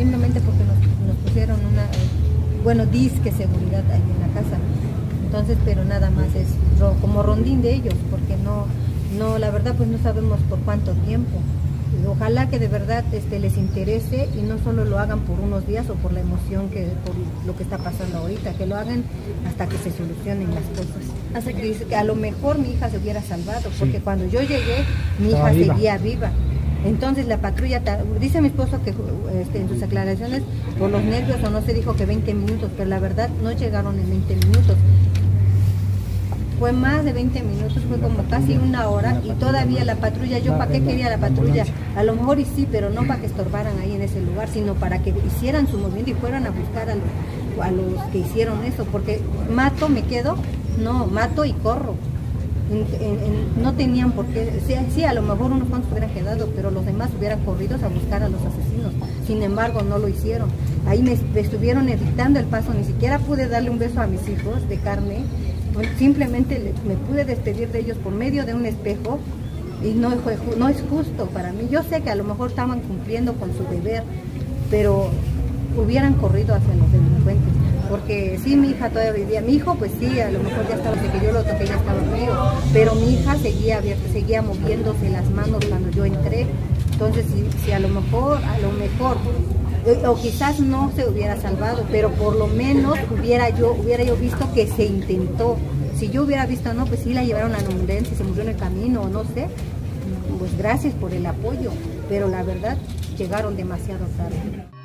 simplemente porque nos pusieron una, bueno, disque seguridad ahí en la casa. Entonces, pero nada más es como rondín de ellos, porque no, la verdad pues no sabemos por cuánto tiempo. Ojalá que de verdad les interese y no solo lo hagan por unos días o por la emoción, que por lo que está pasando ahorita, que lo hagan hasta que se solucionen las cosas. Hasta que dice que a lo mejor mi hija se hubiera salvado, porque sí, cuando yo llegué mi hija seguía viva. Entonces la patrulla, dice mi esposo que en sus aclaraciones, por los nervios o no se dijo que 20 minutos, pero la verdad no llegaron en 20 minutos. Fue más de 20 minutos, fue como casi una hora y todavía la patrulla, yo para qué quería la patrulla, a lo mejor y sí, pero no para que estorbaran ahí en ese lugar, sino para que hicieran su movimiento y fueran a buscar a los que hicieron eso, porque mato, me quedo, no, mato y corro. No tenían por qué, sí, a lo mejor unos cuantos hubieran quedado, pero los demás hubieran corrido a buscar a los asesinos. Sin embargo, no lo hicieron. Ahí me estuvieron evitando el paso, ni siquiera pude darle un beso a mis hijos de carne. Simplemente me pude despedir de ellos por medio de un espejo y no es justo para mí. Yo sé que a lo mejor estaban cumpliendo con su deber, pero hubieran corrido hacia los delincuentes. Porque sí, mi hija todavía vivía, mi hijo pues sí, a lo mejor ya estaba, desde que yo lo toqué ya estaba frío, pero mi hija seguía abierta, seguía moviéndose las manos cuando yo entré. Entonces sí, a lo mejor, o quizás no se hubiera salvado, pero por lo menos hubiera yo visto que se intentó. Si yo hubiera visto, no, pues sí la llevaron a la ambulancia, se murió en el camino, no sé, pues gracias por el apoyo, pero la verdad llegaron demasiado tarde.